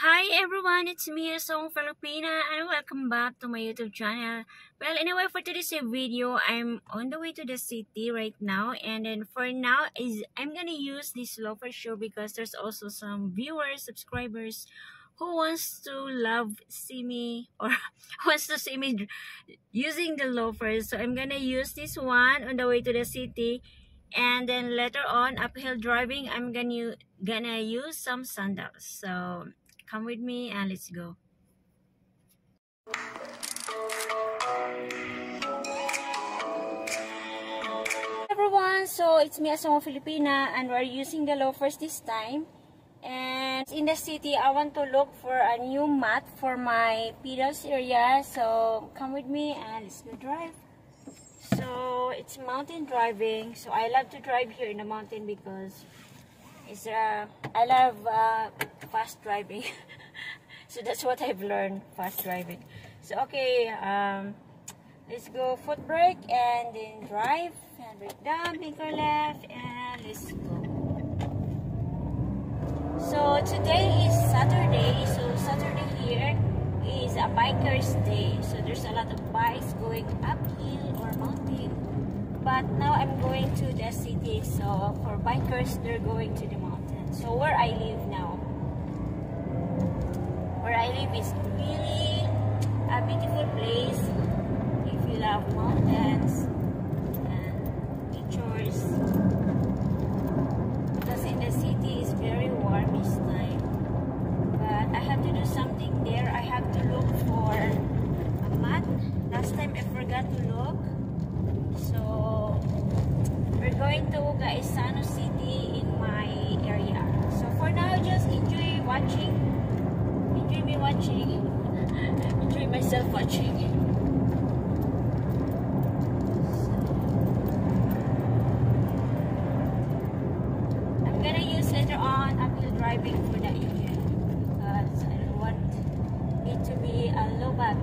Hi everyone, it's Mia Song Filipina and welcome back to my YouTube channel. Well, anyway, for today's video, I'm on the way to the city right now, and then for now is I'm gonna use this Loafers Shoe because there's also some viewers, subscribers who wants to see me using the loafers. So I'm gonna use this one on the way to the city, and then later on uphill driving I'm gonna use some sandals. So come with me and let's go. Hey everyone, so it's me, Asawang Filipina, and we're using the loafers this time. And in the city, I want to look for a new mat for my pedals area. So come with me and let's go drive. So it's mountain driving. So I love to drive here in the mountain because I love fast driving. So that's what I've learned, fast driving. So okay, let's go foot brake and then drive, and brake down, anchor left, and let's go. So today is Saturday, so Saturday here is a biker's day. So there's a lot of bikes going uphill or mountain, but now I'm going to the city. So for bikers, they're going to the mountain. So where I live now, where I live is really a beautiful place if you love mountains and pictures, because in the city is very warm this time. But I have to do something there. I have to look for a mat. Last time I forgot to look. So we're going to Gaisano city in my area. So for now, just enjoy myself watching. So I'm gonna use later on uphill driving for that area because I don't want it to be a lowbat.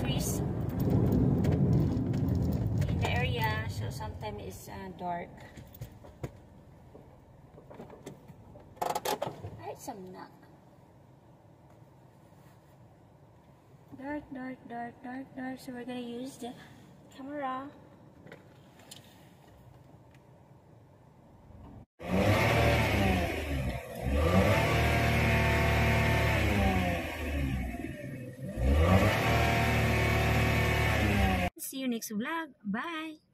Trees in the area, so sometimes it's dark. I heard some knock. Dark, dark, dark, dark, dark. So we're gonna use the camera. See you next vlog. Bye.